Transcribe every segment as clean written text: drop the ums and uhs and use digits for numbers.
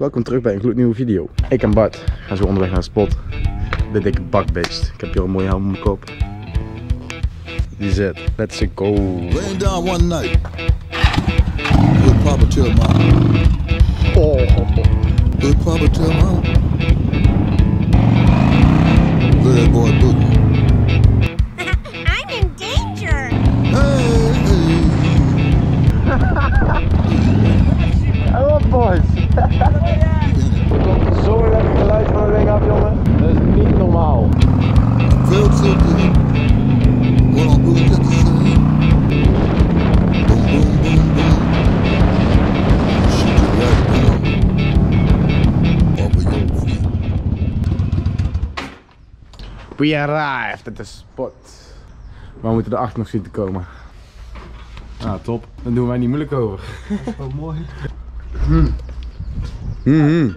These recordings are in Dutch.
Welkom terug bij een gloednieuwe video. Ik en Bart gaan zo onderweg naar de spot. De dikke bakbeest. Ik heb hier al een mooie helm op mijn kop. Die zit. Let's go. We're down one night. We'll probably chill out. We'll probably chill out. Good boy, boogie. Boys. Er komt zo'n lekker geluid van de weg af, jongen. Dat is niet normaal. Veel te zien. Gewoon boem, dat is zo. Boem, boem, boem, boem. Shit, je blijft wel. Papa, jong, vriend. We arrived at the spot. Maar we moeten erachter nog zien te komen. Nou, top. Dan doen wij niet moeilijk over. Dat is wel mooi. Ja, dit is leuk.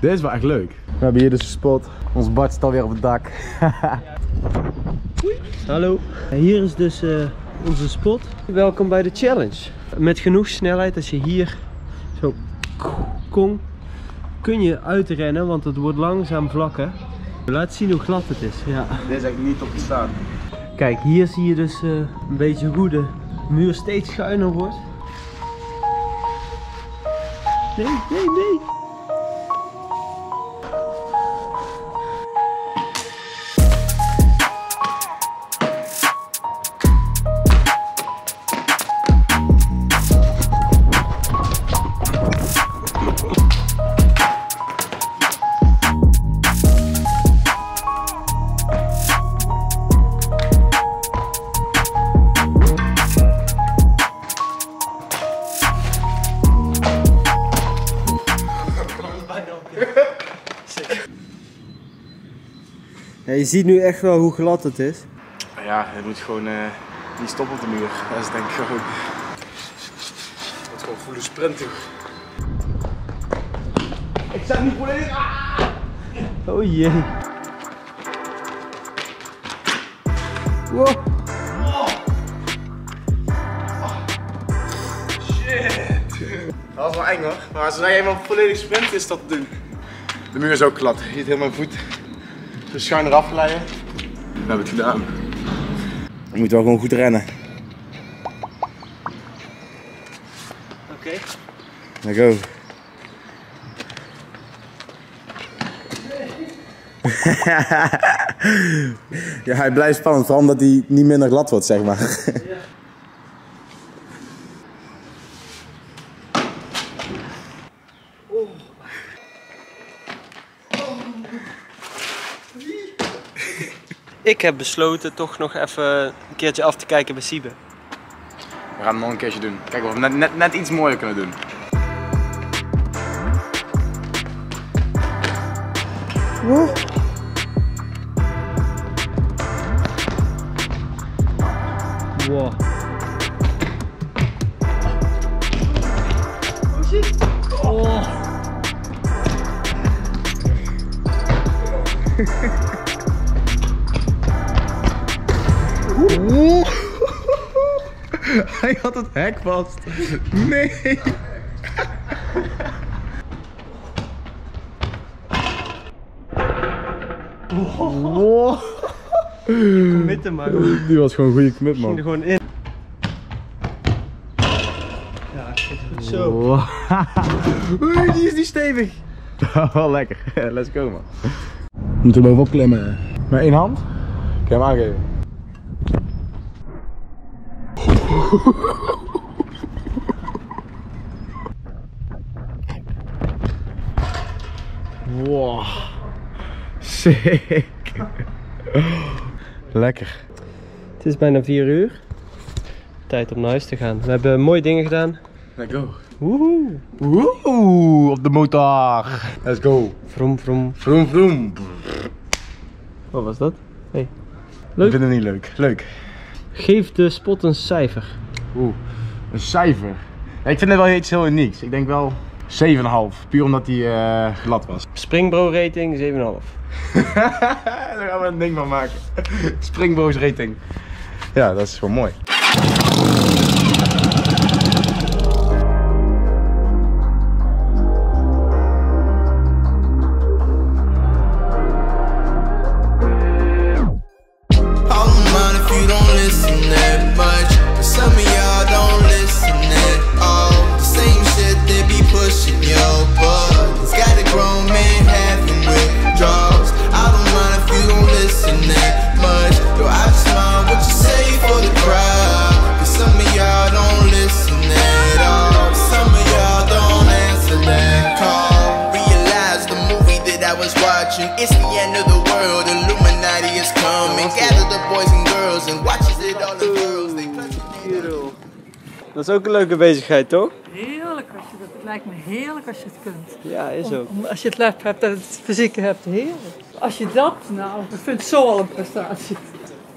Dit is wel echt leuk. We hebben hier dus een spot. Ons Bart staat weer op het dak. Hallo. Hier is dus onze spot. Welkom bij de challenge. Met genoeg snelheid, als je hier zo kon, kun je uitrennen, want het wordt langzaam vlakker. Laat zien hoe glad het is. Ja. Dit is echt niet op te staan. Kijk, hier zie je dus een beetje hoe de muur steeds schuiner wordt. Nee, nee, nee. Ja, je ziet nu echt wel hoe glad het is. Ja, je moet gewoon die stop op de muur. Dat is denk ik gewoon. Je moet gewoon voelen sprinten. Ik sta niet volledig. Ah! Oh jee. Wow. Oh. Oh. Shit. Dat was wel eng hoor. Maar zodra je helemaal volledig sprint is dat doen. De muur is ook glad. Je ziet helemaal mijn voet. Dus schuin eraf glijden. We hebben het gedaan. Je moet wel gewoon goed rennen. Oké. Dan go. Ja, hij blijft spannend, vooral omdat hij niet minder glad wordt, zeg maar. Ja. Ik heb besloten toch nog even een keertje af te kijken bij Siebe. We gaan het nog een keertje doen. Kijken of we net iets mooier kunnen doen. Wow. Wow. Oh shit. Oh. Oeh. Hij had het hek vast. Nee. Wow. Committen man. Die was gewoon een goede commit man. Ging er gewoon in. Ja, goed zo. Wow. Oei, die is niet stevig. Wel lekker. Let's go man. We moeten er bovenop klimmen. Met één hand? Ik kan hem aangeven. Wow, sick. Lekker. Het is bijna 4 uur. Tijd om naar huis te gaan. We hebben mooie dingen gedaan. Let's go. Woehoe. Woehoe, op de motor. Let's go. Vroom, vroom. Vroom, vroom. Wat was dat? Hey. Leuk? Ik vind het niet leuk. Leuk. Geef de spot een cijfer. Oeh, een cijfer. Ja, ik vind het wel iets heel unieks. Ik denk wel 7,5. Puur omdat die glad was. Springbros rating 7,5. Daar gaan we een ding van maken. Springbros rating. Ja, dat is wel mooi. destruction. It's the end of the world. Illuminati is coming. Gather the boys and girls and watches it all the girls. Dat is ook een leuke bezigheid, toch? Heerlijk, als je dat, het lijkt me heerlijk als je het kunt. Ja, is ook. Als je het lef hebt en het fysieke hebt, heerlijk. Als je dat, nou, ik vind het zo al een prestatie.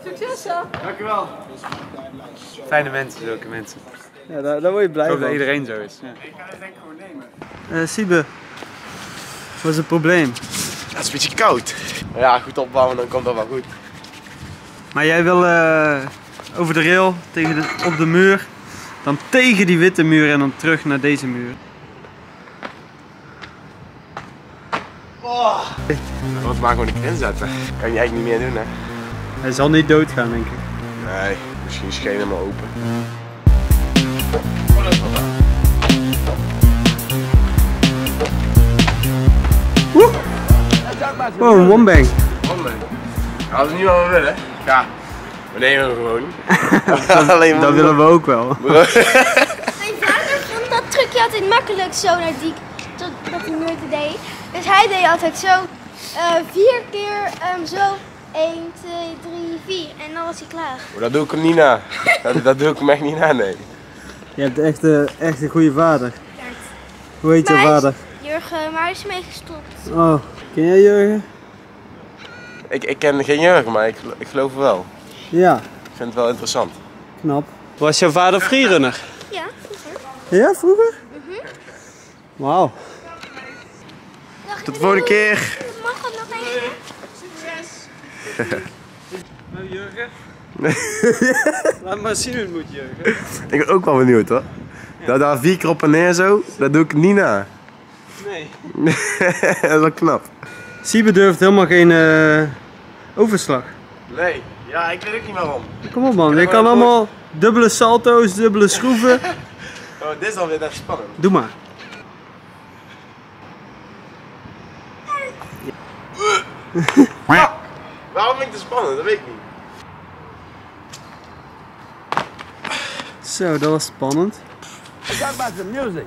Succes, hè? Dankjewel. Fijne mensen, zulke mensen. Ja, daar word je blij van. Ik hoop dat iedereen zo is. Ja. Ik ga het denk gewoon nemen. Siebe, wat is het probleem? Ja, het is een beetje koud. Ja, goed opbouwen, dan komt dat wel goed. Maar jij wil over de rail, op de muur. Dan tegen die witte muur en dan terug naar deze muur. Oh. Ik wil het maar gewoon een grens zetten. Kan je eigenlijk niet meer doen, hè? Hij zal niet doodgaan, denk ik. Nee, misschien schenen maar open. Woe! Wow, one bang. One bang. Als we niet wat we willen, ja. We nemen hem gewoon. dat willen we ook wel. Mijn vader vond dat trucje altijd makkelijk zo naar die, tot die muur te deed. Dus hij deed altijd zo 4 keer zo 1, 2, 3, 4 en dan was hij klaar. Oh, dat doe ik hem niet na. dat doe ik hem echt niet na, nee. Je hebt echt een goede vader. Ja. Hoe heet je vader? Jurgen, maar hij is mee gestopt. Oh, ken jij Jurgen? Ik ken geen Jurgen, maar ik geloof wel. Ja. Ik vind het wel interessant. Knap. Was jouw vader freerunner? Ja, vroeger. Ja, vroeger? Mhm. Wauw. Tot de volgende keer. Mag het nog even? Succes. Nou, Jurgen. Laat maar zien hoe het moet, Jurgen. Ik ben ook wel benieuwd, hoor. Ja. Daar 4 keer op en neer zo, dat doe ik niet na. Nee. Dat is wel knap. Siebe durft helemaal geen overslag. Nee. Ja, ik weet ook niet waarom. Kom op, man, je kan allemaal dubbele salto's, dubbele schroeven. Oh, dit is alweer echt spannend. Doe maar. Ja. Waarom vind ik het spannend? Dat weet ik niet. Zo, dat was spannend. It's about the music.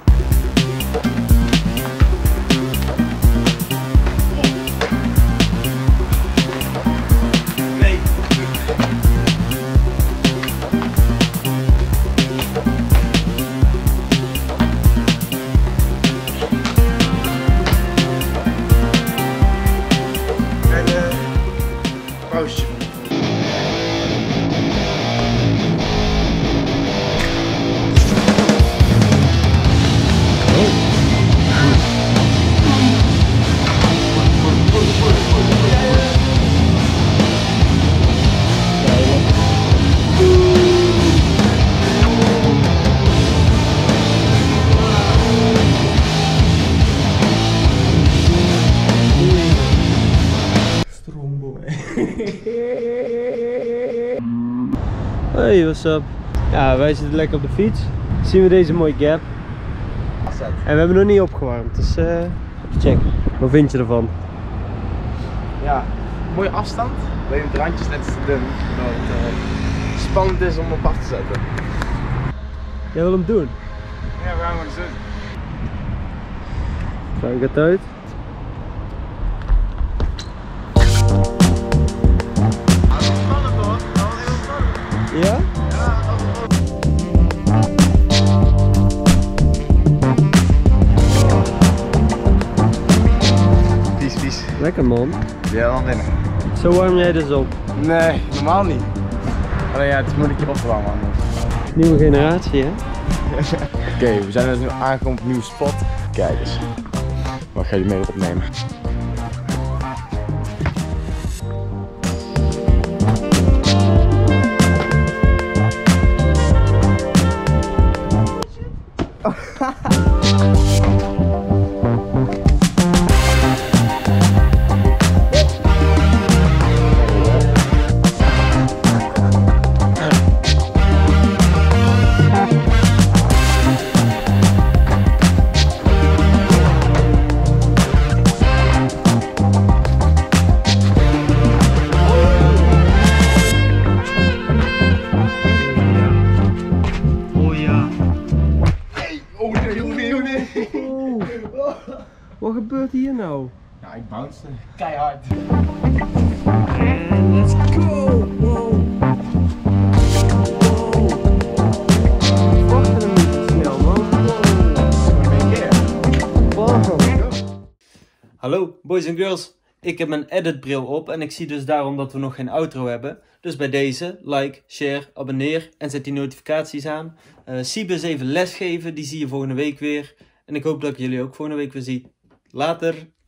Hey, what's up? Ja, wij zitten lekker op de fiets. Dan zien we deze mooie gap. En we hebben nog niet opgewarmd, dus even checken. Wat vind je ervan? Ja, mooie afstand. Alleen het randje is net te dun. Omdat het spannend is om op af te zetten. Jij wil hem doen? Ja, we gaan hem eens doen. Zou ik het uit? Ja? Vies, vies. Lekker, man. Ja, dan binnen. Zo warm jij dus op? Nee, normaal niet. Alleen ja, het is moeilijk hier opwarmen, man. Nieuwe generatie, hè? Oké, we zijn dus nu aangekomen op een nieuwe spot. Kijk eens. Wat ga je mee opnemen? Wat gebeurt hier nou? Ja, ik bounced keihard. And let's go! Wow. Hallo boys en girls, ik heb mijn editbril op en ik zie dus daarom dat we nog geen outro hebben. Dus bij deze, like, share, abonneer en zet die notificaties aan. Siebe is even lesgeven, die zie je volgende week weer. En ik hoop dat ik jullie ook volgende week weer zie. Later!